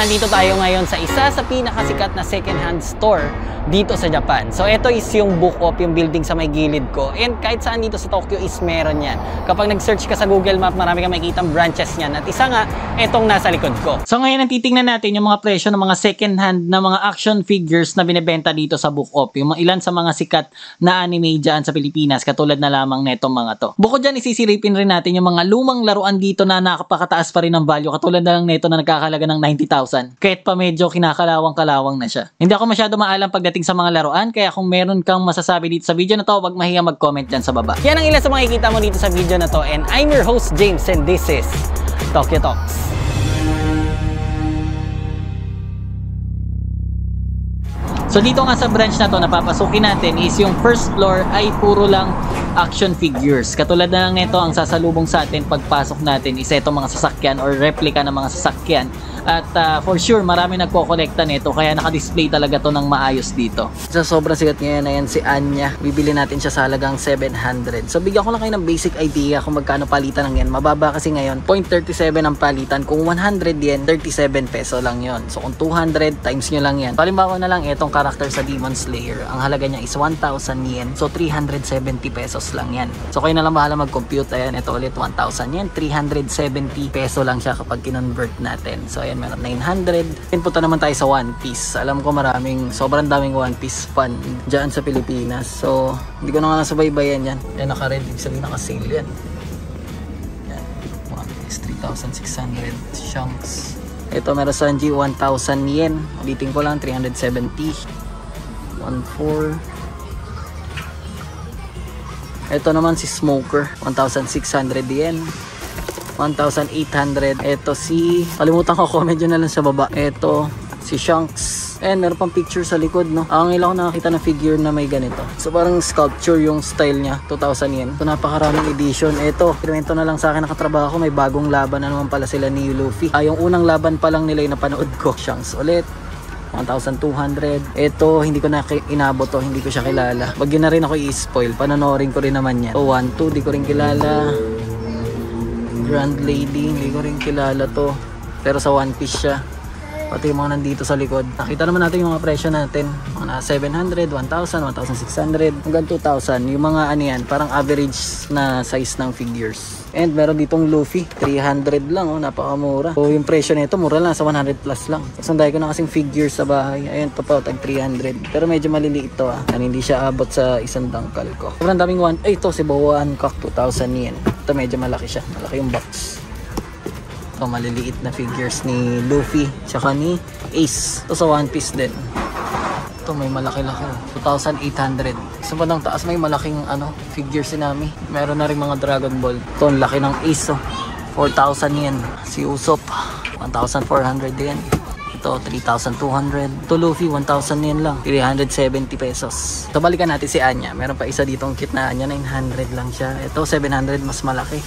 Nandito tayo ngayon sa isa sa pinakasikat na second-hand store dito sa Japan. So ito is yung Book-Off, yung building sa may gilid ko. And kahit saan dito sa Tokyo is meron yan. Kapag nag-search ka sa Google Map, marami kang makikitang branches niyan. At isa nga, itong nasa likod ko. So ngayon, titingnan natin yung mga presyo ng mga second-hand na mga action figures na binibenta dito sa Book-Off. Yung ilan sa mga sikat na anime dyan sa Pilipinas, katulad na lamang netong mga to. Bukod dyan, isisiripin rin natin yung mga lumang laruan dito na nakapakataas pa rin ng value, katulad na lang neto na nagkakalaga ng 90,000. Kahit pa medyo kinakalawang-kalawang na siya. Hindi ako masyado maalam pagdating sa mga laruan, kaya kung meron kang masasabi dito sa video na to, wag mahiya mag-comment dyan sa baba. Yan ang ilan sa makikita mo dito sa video na to, and I'm your host James, and this is Tokyo Talks. So dito nga sa branch na to, napapasukin natin is yung first floor ay puro lang action figures. Katulad na lang nito, ang sasalubong sa atin pagpasok natin is itong mga sasakyan or replica ng mga sasakyan. At for sure, marami nagko-collecta nito, kaya naka-display talaga to ng maayos dito. Sa sobrang sikat ngayon na yan si Anya, bibili natin siya sa halagang 700. So bigyan ko lang kayo ng basic idea kung magkano palitan ng yan. Mababa kasi ngayon, 0.37 ang palitan. Kung 100 yen, 37 peso lang yon. So kung 200, times nyo lang yan. Halimbawa na lang itong character sa Demon Slayer, ang halaga niya is 1,000 yen, so 370 pesos lang yan. So kayo na lang bahala mag-compute. Ayan, ito ulit 1,000 yen, 370 peso lang siya kapag kinonvert natin. So ayan, meron 900. And punta naman tayo sa One Piece. Alam ko maraming, sobrang daming One Piece fan dyan sa Pilipinas. So hindi ko na nga nasabay-bayan yan. Ayan, naka-red, ibig sabihin naka-sale yan. Ayan, One Piece 3,600, Shanks. Ito meron sa Sanji, 1,000 yen. Ulitin ko lang, 370. 1,400. Ito naman si Smoker, 1,600 yen. 1,800. Ito si... kalimutan ko, comment nyo na lang sa baba. Ito si Shanks. And meron pang picture sa likod, no? Ang ilang ko nakakita na figure na may ganito. So parang sculpture yung style niya. 2,000 yen. So napakaraming edition. Ito, eksperimento na lang sa akin nakatrabaho ko. May bagong laban na naman pala sila ni Luffy. Yung unang laban pa lang nila yung napanood ko. Shanks ulit. 1,200. Ito, hindi ko na inabot to. Hindi ko siya kilala. Wag yun na rin ako i-spoil. Panonorin ko rin naman yan. So 1,200. Di ko rin kilala. Grand Lady. Hindi ko rin kilala to. Pero sa One Piece siya. Pati yung mga nandito sa likod. Nakita naman natin yung mga presyo natin. Mga 700, 1,000, 1,600, hanggang 2,000. Yung mga ano yan, parang average na size ng figures. And meron ditong Luffy. 300 lang, oh, napakamura. So yung presyo nito, mura lang, sa 100 plus lang. Sanday ko na kasing figures sa bahay. Ayun, to pa, tag 300. Pero medyo maliliit to, ah. And hindi siya abot sa isang dangkal ko. Sobrang daming one. Ay, ito, si Bawaan Cock, 2,000 yen. Ito, medyo malaki siya. Malaki yung box. So, maliliit na figures ni Luffy tsaka ni Ace. Ito sa One Piece din. Ito may malaki-laki. 2,800. Sa bandang taas may malaking ano, figure si Nami. Meron na rin mga Dragon Ball. Ito ang laki ng Ace. Oh. 4,000 yen. Si Usopp. 1,400 yen. Ito 3,200. Ito Luffy 1,000 yen lang. 370 pesos. Ito balikan natin si Anya. Meron pa isa dito ang kit na Anya. 900 lang siya. Ito 700, mas malaki.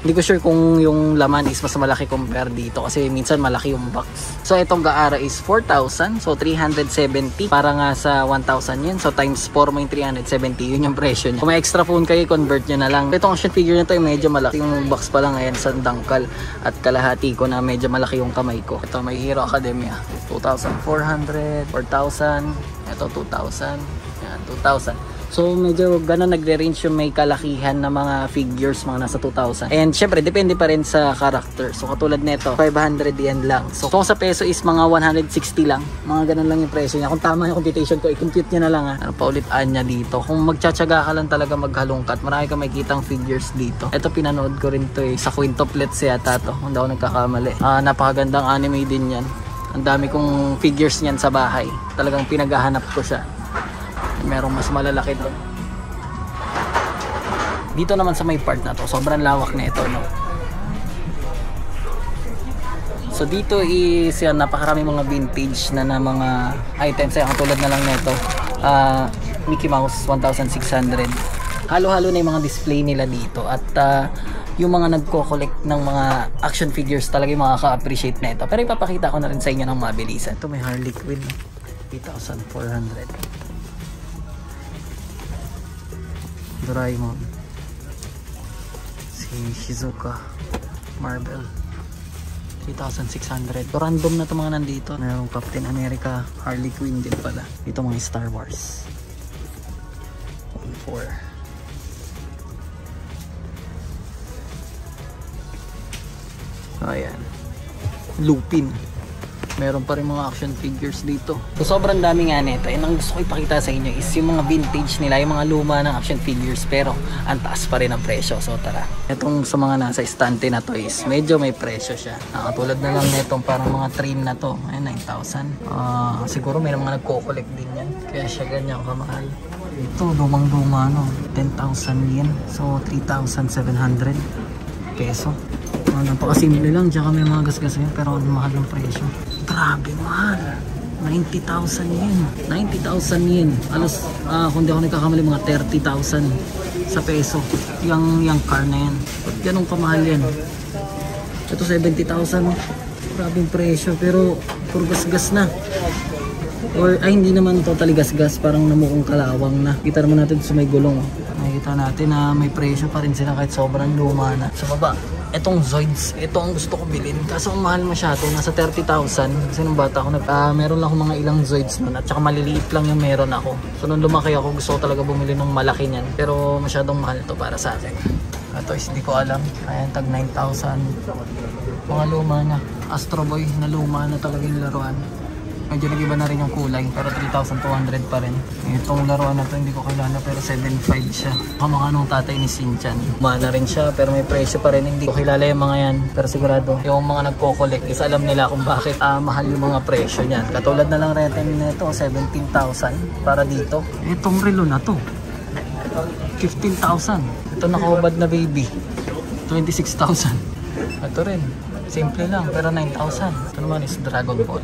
Hindi ko sure kung yung laman is mas malaki compare dito kasi minsan malaki yung box. So itong Gaara is 4,000, so 370 para nga sa 1,000 yun. So times 4 mo yung 370, yun yung presyo niya. Kung may extra phone kayo, convert nyo na lang. Itong action figure na to yung medyo malaki. Yung box pa lang ayan sa dangkal at kalahati ko na medyo malaki yung kamay ko. Ito may Hero Academia, 2,400, 4,000, ito 2,000, yan 2,000. So medyo gano'n nagre-range yung may kalakihan na mga figures, mga nasa 2,000. And syempre, depende pa rin sa character. So katulad nito, 500 yen lang. So kung sa peso is mga 160 lang. Mga gano'n lang yung presyo niya. Kung tama yung computation ko, i-compute niya na lang, ha. Ano pa ulit Anya dito. Kung magtsatsaga ka lang talaga maghalungkat, marami kang makikita ang figures dito. Ito pinanood ko rin to eh. Sa Quintoplet siya tato. Hindi ako nagkakamali. Napakagandang anime din yan. Ang dami kong figures niyan sa bahay. Talagang pinaghahanap ko siya. Merong mas malalaki doon. Dito naman sa may part na to, sobrang lawak na ito, no? So dito is yan, napakarami mga vintage na mga items. Ayan, tulad na lang nito, Mickey Mouse 1,600. Halo-halo na yung mga display nila dito. At yung mga nagko-collect ng mga action figures talaga yung makaka-appreciate na ito. Pero ipapakita ko na rin sa inyo ng mabilisan. Ito may Harley Quinn, 3,400. Doraemon, si Shizuka, Marvel, 3,600. So, random na ito mga nandito. Merong Captain America, Harley Quinn din pala. Ito mga Star Wars. 1,400. Ayan. Lupin. Meron pa rin mga action figures dito. So, sobrang dami nga nito. Ang gusto ko ipakita sa inyo is yung mga vintage nila, yung mga luma ng action figures, pero ang taas pa rin ang presyo. So tara. Itong sa mga nasa istante na to is medyo may presyo siya. Nakatulad na lang nitong parang mga train na to. Ayan, 9,000. Siguro may mga nagko-collect din yan. Kaya siya ganyan kamahal. Ito, dumang-duma, no? 10,000 yen. So, 3,700 peso. Napakasimple lang. Diyan kami mga gasgas yun, pero mahal ang presyo. Grabe mahal. 90,000 yen. 90,000 yen. Alas, kung di ako nagkakamali, mga 30,000 sa peso. Yung car na yan. Ba't ganun kamahal yan? Ito 70,000. Grabe ang presyo. Pero, puro gasgas na. Or, ay hindi naman totally gasgas. Parang namukong kalawang na. Kita naman natin sa may gulong. Nakikita natin na may presyo pa rin sila kahit sobrang luma na. Sa baba. Etong Zoids, ito ang gusto ko bilhin kasi ang mahal masyado, nasa 30,000 kasi nung bata ako, meron lang ako mga ilang Zoids nun at saka maliliit lang yung meron ako. So nung lumaki ako, gusto ko talaga bumili ng malaki niyan, pero masyadong mahal ito para sa akin. Ito is di ko alam, ayan, tag 9,000, mga luma na. Astro Boy na luma na talaga yung laruan, medyo nag-iba na rin yung kulay, pero 3,200 pa rin. Itong laruan na to, hindi ko kilala, pero 7,500 siya. Kamukha nung tatay ni Shinchan. Mana rin siya, pero may presyo pa rin. Hindi ko kilala yung mga yan, pero sigurado yung mga nagko-collect is alam nila kung bakit mahal yung mga presyo niyan. Katulad na lang retin nito, 17,000 para dito. Itong relo na to, 15,000. Ito nakahubad na baby, 26,000. Ito rin. Simple lang, pero 9,000. Ito naman is Dragon Ball.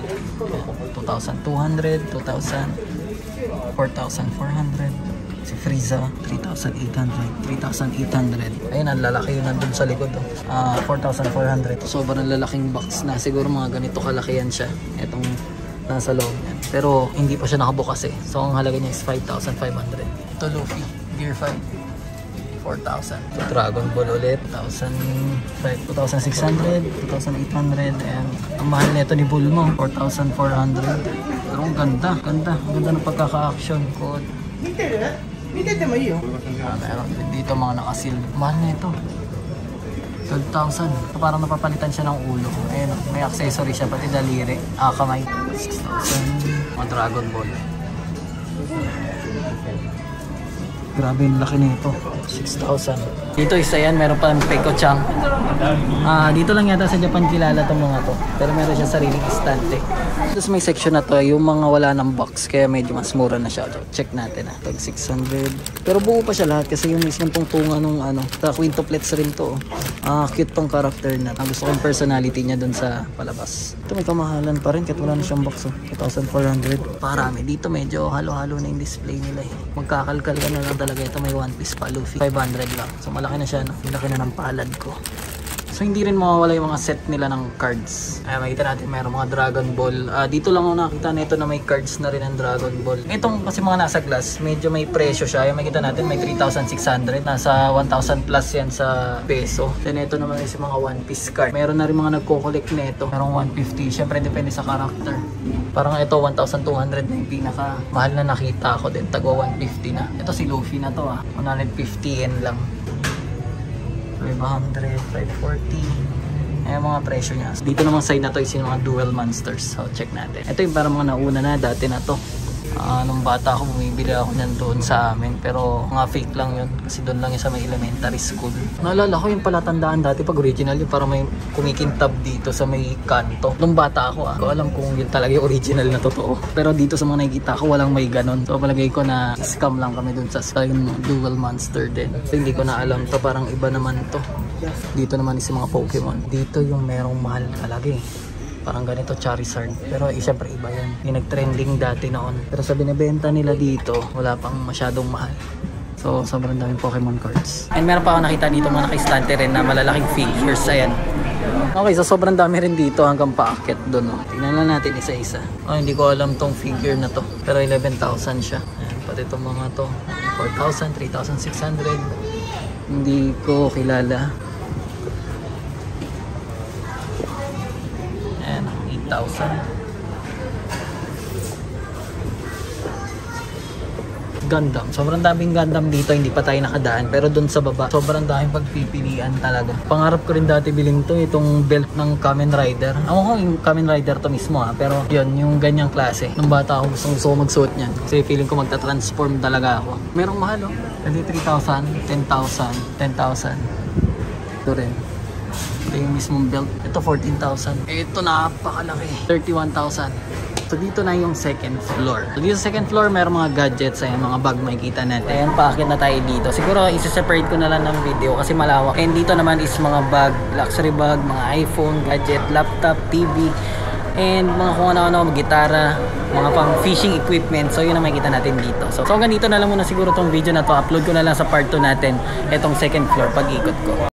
2,200, 2,000, 4,400. Si Frieza, 3,800, 3,800. Ayun, ang lalaki yun nandun sa likod. 4,400. Sobrang lalaking box na. Siguro mga ganito kalaki yan siya. Itong nasa loob yan. Pero hindi pa siya nakabukas eh. So ang halaga niya is 5,500. Ito Luffy, Gear 5. 4,000. Dragon Ball ulit, 2,600, 2,800, and ang mahal nito ni Bulma, 4,400. Pero ang ganda, ganda ng pagkaka-action code. Meron din dito mga nakasil. Mahal na ito. 12,000. Parang napapalitan siya ng ulo. Ayun, may accessory siya, pati daliri. Kamay. 6,000. Mga Dragon Ball. Grabe yung laki nito, 6,000. Dito isa yan, meron pa ng Pekochang. Dito lang yata sa Japan kilala itong mga to. Pero meron siya sariling istante. Tapos may section na to, yung mga wala ng box. Kaya medyo mas mura na siya. Check natin ah. Tag 600. Pero buo pa siya lahat kasi yung mismo tungtunga nung ano. Sa Quintoplets rin to. Cute tong character na. Gusto kong personality niya dun sa palabas. Ito may kamahalan pa rin kahit wala na siyang box. 2,400. Parami. Dito medyo halo-halo na yung display nila eh. Magkakalkal ka na lang talaga. Ito may One Piece pa, Luffy. 500 lang. So malaki na siya, no? Malaki na ng palad ko. So hindi rin mawawala yung mga set nila ng cards. Ay, makita natin mayroong mga Dragon Ball. Dito lang ako nakita nito na may cards na rin ng Dragon Ball. Itong kasi mga nasa glass, medyo may presyo siya. Ay, makita natin may 3,600. Nasa 1,000 plus yan sa peso. Then ito naman is mga One Piece card. Meron na rin mga nagko-collect nito. Merong 150. Siyempre depende sa character. Parang ito 1,200 na yung pinaka mahal na nakita ko din. Tagwa 150 na. Ito si Luffy na to 150 yen lang. 500, 540. Ayan mga presyo niya. Dito namang side na to is yung mga dual monsters. So check natin. Ito yung parang mga nauna na. Dati na to. Nung bata ako, bumibili ako nyan doon sa amin, pero mga fake lang yun kasi doon lang yun sa may elementary school. Naalala ko yung palatandaan dati pag original yun, para may kumikintab dito sa may kanto. Nung bata ako ko alam kung yun talaga yung original na totoo, pero dito sa mga nakikita ko walang may ganon. So palagay ko na scam lang kami doon sa dual monster din. So, hindi ko na alam to, parang iba naman to. Dito naman is yung mga Pokemon. Dito yung merong mahal talaga eh. Parang ganito Charizard, pero siyempre iba yan. Yung nag-trending dati noon. Pero sa binibenta nila dito, wala pang masyadong mahal. So sobrang daming Pokemon cards. And meron pa ako nakita dito mga naka-istante rin na malalaking figures. Ayan. Okay, so sobrang dami rin dito hanggang paakyat doon. Tingnan na natin isa-isa. Hindi ko alam tong figure na to. Pero 11,000 siya. Ayan, pati itong mga to. 4,000, 3,600. Hindi ko kilala. 15,000. Gundam. Sobrang daming Gundam dito, hindi pa tayo nakadaan. Pero doon sa baba, sobrang daming pagpipilian talaga. Pangarap ko rin dati bilhin to, itong belt ng Kamen Rider. Ako yung Kamen Rider to mismo ha. Pero yun, yung ganyang klase. Nung bata ako, gusto ko magsuot niyan. Kasi feeling ko magta-transform talaga ako. Merong mahal oh. 3,000, 10,000, 10,000. Ito rin. Ito yung mismong belt. Ito 14,000. Ito napakalaki. 31,000. So dito na yung second floor. So dito sa second floor mayroong mga gadgets. Ayan, mga bag makikita natin. Ayan, paakit na tayo dito. Siguro isi-separate ko na lang ng video kasi malawak. And dito naman is mga bag, luxury bag, mga iPhone, gadget, laptop, TV. And mga kung ano-ano, gitara, mga pang fishing equipment. So yun ang makikita natin dito. So ganito na lang muna siguro tong video na to. Upload ko na lang sa part 2 natin, etong second floor pag-ikot ko.